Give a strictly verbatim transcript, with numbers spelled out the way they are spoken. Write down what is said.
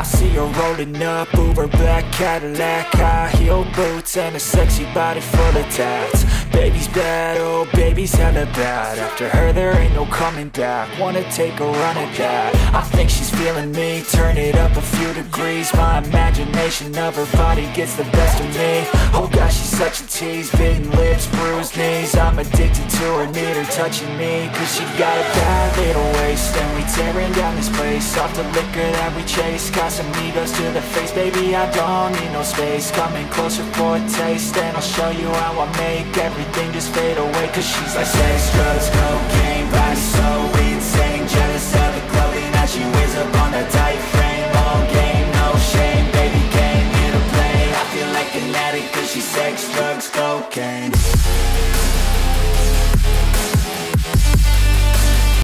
I see her rolling up, Uber black Cadillac, high heel boots and a sexy body full of tats. Baby's bad, oh baby's hella bad. After her there ain't no coming back, wanna take a run at that. I think she's feeling me, turn it up a few degrees. My imagination of her body gets the best of me. Oh gosh, she's such a tease, bitten lips, bruised knees. I'm addicted to her, need her touching me. Cause she got a bad little waist, and we tearing down this place off the liquor that we chase. Casamigos to the face, baby I don't need no space. Coming closer for a taste, and I'll show you how I make everything just fade away. Cause she's like sex, drugs, cocaine, vice.